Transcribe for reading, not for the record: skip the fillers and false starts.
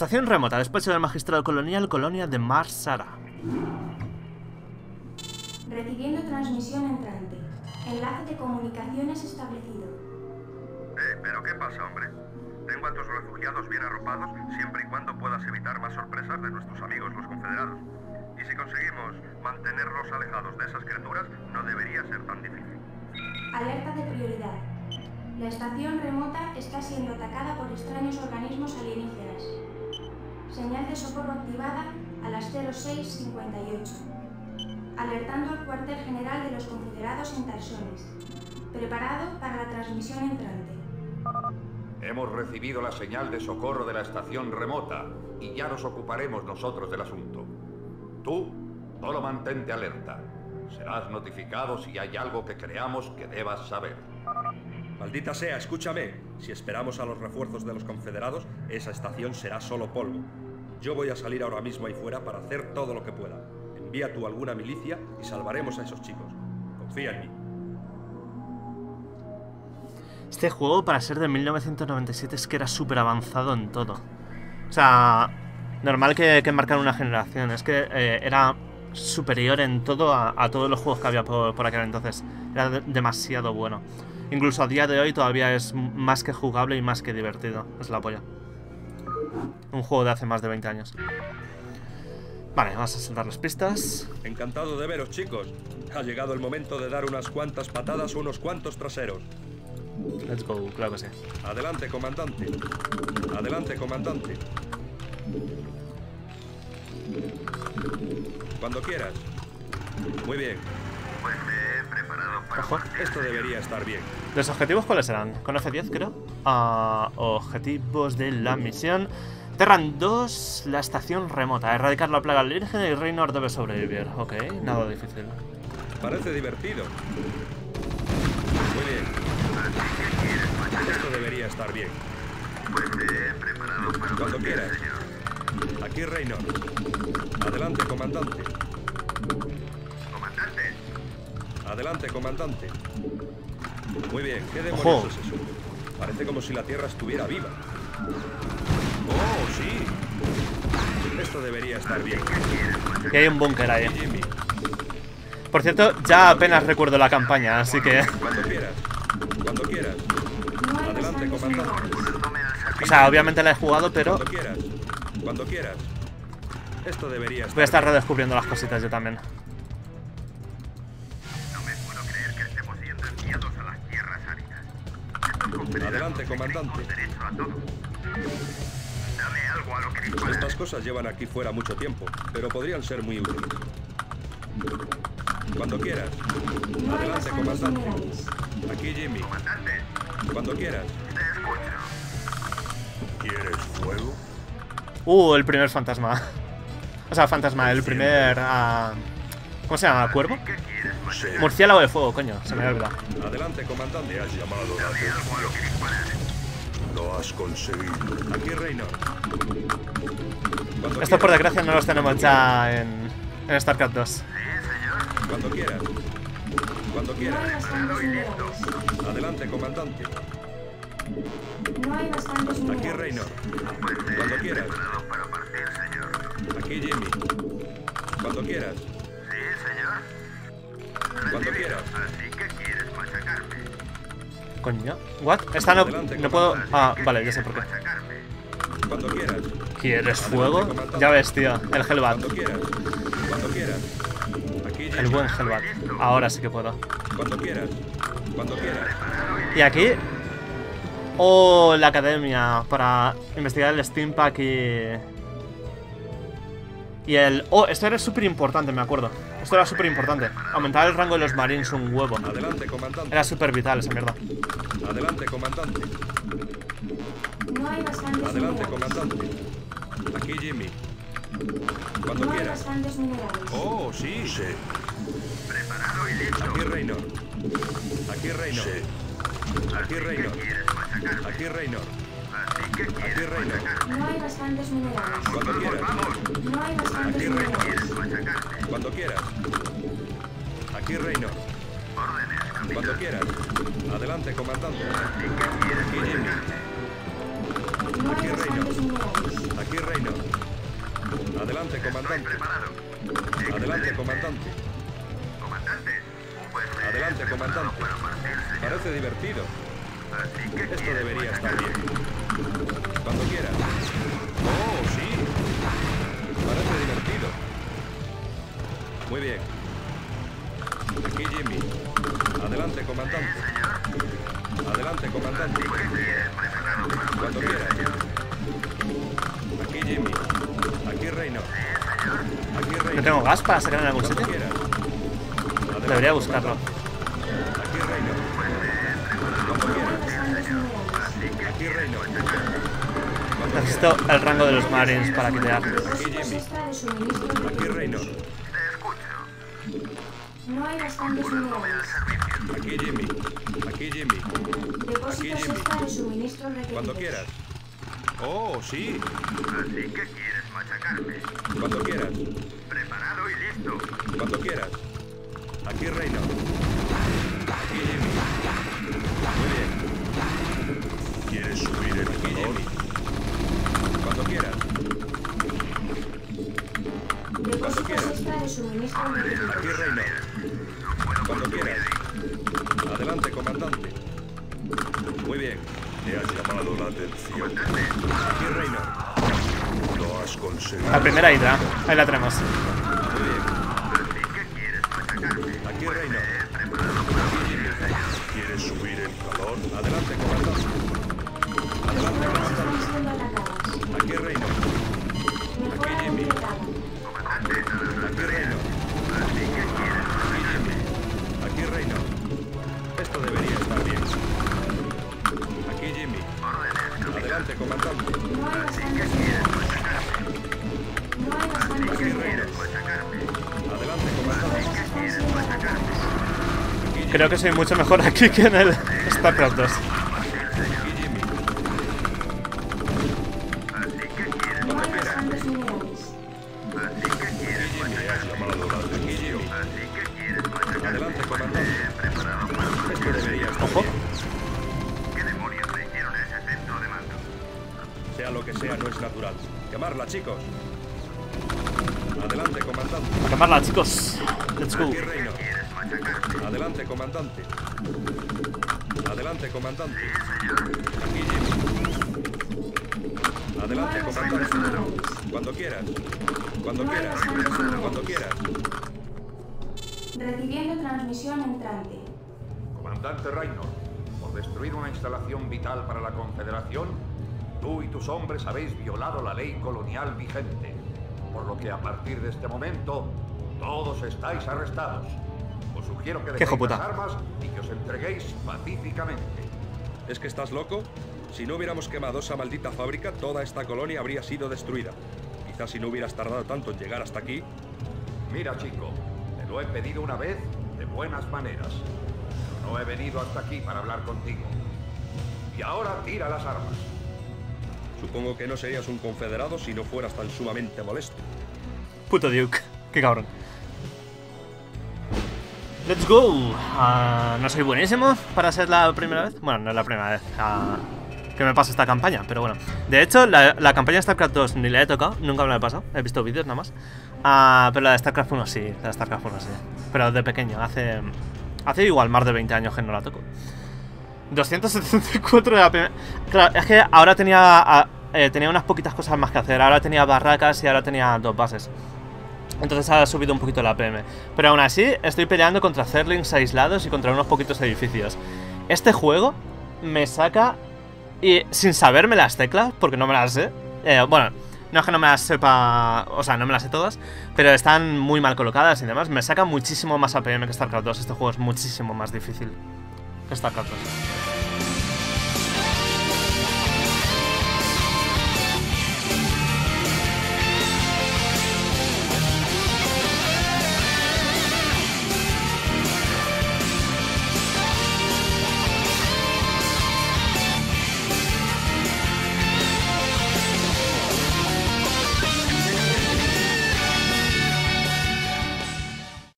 Estación remota, despacho del magistrado colonial, colonia de Mar Sara. Recibiendo transmisión entrante. Enlace de comunicaciones establecido. ¿Pero qué pasa, hombre? Tengo a tus refugiados bien arropados siempre y cuando puedas evitar más sorpresas de nuestros amigos los confederados. Y si conseguimos mantenerlos alejados de esas criaturas, no debería ser tan difícil. Alerta de prioridad. La estación remota está siendo atacada por extraños organismos alienígenas. Señal de socorro activada a las 06:58. Alertando al cuartel general de los confederados en Tarsones. Preparado para la transmisión entrante. Hemos recibido la señal de socorro de la estación remota y ya nos ocuparemos nosotros del asunto. Tú, solo mantente alerta. Serás notificado si hay algo que creamos que debas saber. Maldita sea, escúchame. Si esperamos a los refuerzos de los confederados, esa estación será solo polvo. Yo voy a salir ahora mismo ahí fuera para hacer todo lo que pueda. Envía tú alguna milicia y salvaremos a esos chicos. Confía en mí. Este juego, para ser de 1997, es que era súper avanzado en todo. O sea, normal que marcaron una generación. Es que era superior en todo a todos los juegos que había por aquel entonces. Era demasiado bueno. Incluso a día de hoy todavía es más que jugable y más que divertido. Es la polla. Un juego de hace más de 20 años. Vale, vamos a saltar las pistas. Encantado de veros, chicos. Ha llegado el momento de dar unas cuantas patadas o unos cuantos traseros. Let's go, claro que sí. Adelante, comandante. Adelante, comandante. Cuando quieras. Muy bien. Pues me he preparado para... Ojo. Esto debería estar bien. ¿Los objetivos cuáles serán? Con F10, creo. Objetivos de la misión. Terran 2, la estación remota. Erradicar la plaga alienígena y Raynor debe sobrevivir. Ok, nada difícil. Parece divertido. Muy bien. Esto debería estar bien. Pues he preparado para cuando quieras. Señor. Aquí Raynor. Adelante, comandante. Comandante. Adelante, comandante. Muy bien, ¿qué demonios es eso? Parece como si la Tierra estuviera viva. ¡Oh, sí! Esto debería estar bien. Que hay un búnker ahí. Por cierto, ya apenas recuerdo la campaña, así que... Cuando quieras. Cuando quieras. Adelante, comandante. O sea, obviamente la he jugado, pero... Cuando quieras. Cuando quieras. Esto debería estar... Voy a estar redescubriendo las cositas yo también. No me puedo creer que estemos siendo enviados a las tierras áridas. Estos confederados... Adelante, comandante. Dame algo a lo que disparar. Estas cosas llevan aquí fuera mucho tiempo, pero podrían ser muy útiles. Cuando quieras. Adelante, comandante. Aquí Jimmy. Comandante. Cuando quieras. Te escucho. ¿Quieres fuego? El primer fantasma. O sea, fantasma, el primer... ¿Cómo se llama? ¿Cuervo? Murciélago de fuego, coño. Se me ha olvidado. Adelante, comandante. Has llamado a... Lo has conseguido. Aquí Reino. Esto por desgracia no los tenemos ya en StarCraft II. Cuando quieras. Cuando quieras. Adelante, comandante. No hay bastantes unidades. Aquí Reino. Cuando quieras. Aquí Jimmy. Cuando quieras. Sí, señor. Cuando quieras. Así que quieres machacarme. Coño. ¿What? Esta no, no puedo... Ah, vale, ya sé por qué. Cuando quieras. ¿Quieres fuego? Ya ves, tío. El Hellbat. Cuando quieras. Cuando quieras. El buen Hellbat. Ahora sí que puedo. Cuando quieras. Cuando quieras. Y aquí... Oh, la academia. Para investigar el Steampack y el... Oh, esto era súper importante, me acuerdo. Esto era súper importante. Aumentar el rango de los marines un huevo. Adelante, comandante. Era súper vital esa mierda. Adelante, comandante. No hay bastantes. Adelante, comandante. Aquí Jimmy. Cuando quieras. Oh, sí, sí. Preparado y listo. Aquí Reino. Aquí Reino. Sí. Aquí Reino. Aquí Reino. Aquí Reino. No hay bastantes minerales. Cuando quieras. No hay bastantes minerales. Cuando quieras. Aquí Reino. Cuando quieras. Adelante, comandante. Aquí Jimmy. Aquí Raynor. Aquí Raynor. Adelante, comandante. Adelante, comandante. Adelante, comandante. Parece divertido. Esto debería estar bien. Cuando quieras. ¡Oh, sí! Parece divertido. Muy bien. Aquí Jimmy. Adelante, comandante. Adelante, comandante. Cuando quieras. Aquí Jimmy. Aquí Reino. Aquí Reino. ¿No tengo gas para sacarme algún sitio? Debería buscarlo. Aquí Reino. Aquí Reino. Necesito el rango de los Marines para quitar. Aquí Reino. No hay bastantes unidades. Aquí Jimmy. Aquí Jimmy. Aquí Jimmy. Cuando quieras. Oh, sí. Así que quieres machacarme. Cuando quieras. Preparado y listo. Cuando quieras. Aquí Reino. Aquí Jimmy. Muy bien. ¿Quieres subir el aquí Jimmy? Cuando quieras. Cuando quieras. Aquí Reino. Cuando quieras. Adelante, comandante. Muy bien. Te has llamado la atención. Aquí Reino. Lo has conseguido. La primera hidra. Ahí la tenemos. Muy bien. Aquí Reino. ¿Quieres subir el calor? Adelante, comandante. Adelante, comandante. Aquí Reino. Aquí Jimmy. Aquí Reino. Aquí Jimmy. Aquí Reino. Esto debería estar bien. Aquí Jimmy. Adelante, comandante. Aquí Reino. Adelante, comandante. Creo que soy mucho mejor aquí que en el StarCraft II. Ojo. ¿Qué demonios le hicieron a ese centro de mando? Sea lo que sea, no es natural. Quemarla, chicos. Adelante, comandante. A quemarla, chicos. Let's go. Adelante, comandante. Adelante, comandante. Aquí Jimmy. Adelante, comandante. Cuando quieras. Cuando quieras. Cuando quieras. Recibiendo transmisión entrante. Comandante Raynor, por destruir una instalación vital para la Confederación, tú y tus hombres habéis violado la ley colonial vigente. Por lo que a partir de este momento, todos estáis arrestados. Os sugiero que dejéis las armas y que os entreguéis pacíficamente. ¿Es que estás loco? Si no hubiéramos quemado esa maldita fábrica, toda esta colonia habría sido destruida. Quizás si no hubieras tardado tanto en llegar hasta aquí. Mira, chico, te lo he pedido una vez de buenas maneras. No he venido hasta aquí para hablar contigo. Y ahora tira las armas. Supongo que no serías un confederado si no fueras tan sumamente molesto. Puto Duke, qué cabrón. Let's go. No soy buenísimo para ser la primera vez. Bueno, no es la primera vez que me pasa esta campaña, pero bueno. De hecho, la campaña de StarCraft 2 ni la he tocado, nunca me la he pasado. He visto vídeos nada más. Pero la de StarCraft 1 sí, la de StarCraft 1 sí. Pero de pequeño, hace igual más de 20 años que no la toco. 274 de APM. Claro, es que ahora tenía unas poquitas cosas más que hacer. Ahora tenía barracas y ahora tenía dos bases. Entonces ha subido un poquito la APM. Pero aún así estoy peleando contra Zerglings aislados y contra unos poquitos edificios. Este juego me saca, y sin saberme las teclas, porque no me las sé. Bueno, no es que no me las sepa, o sea, no me las sé todas, pero están muy mal colocadas y demás. Me saca muchísimo más APM que StarCraft 2. Este juego es muchísimo más difícil que StarCraft 2.